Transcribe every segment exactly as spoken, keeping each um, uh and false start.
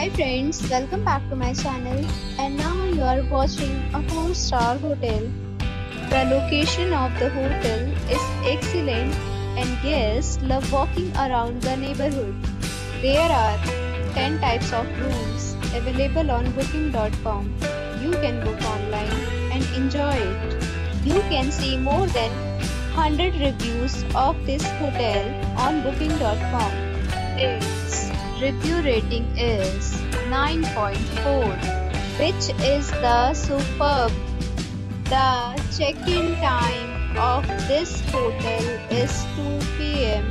Hi friends, welcome back to my channel, and now you are watching a four star hotel. The location of the hotel is excellent and guests love walking around the neighborhood. There are ten types of rooms available on booking dot com. You can book online and enjoy it. You can see more than one hundred reviews of this hotel on booking dot com. Its review rating is nine point four, which is the superb. The check-in time of this hotel is two P M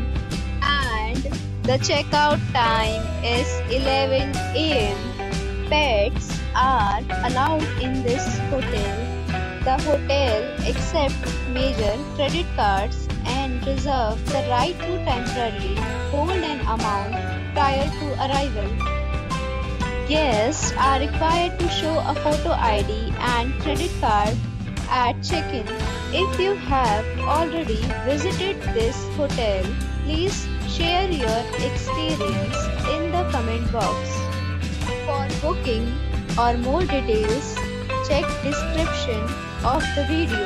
and the checkout time is eleven A M Pets are allowed in this hotel. The hotel accepts major credit cards and reserves the right to temporarily hold an amount prior to arrival. Guests are required to show a photo I D and credit card at check-in. If you have already visited this hotel, please share your experience in the comment box. For booking or more details, check description of the video.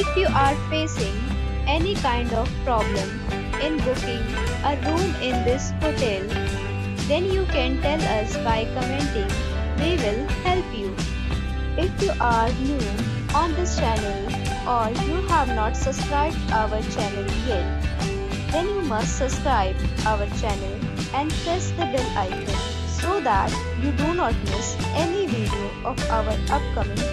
If you are facing any kind of problem in booking a room in this hotel, then you can tell us by commenting. We will help you. If you are new on this channel or you have not subscribed our channel yet, then you must subscribe our channel and press the bell icon so that you do not miss any video of our upcoming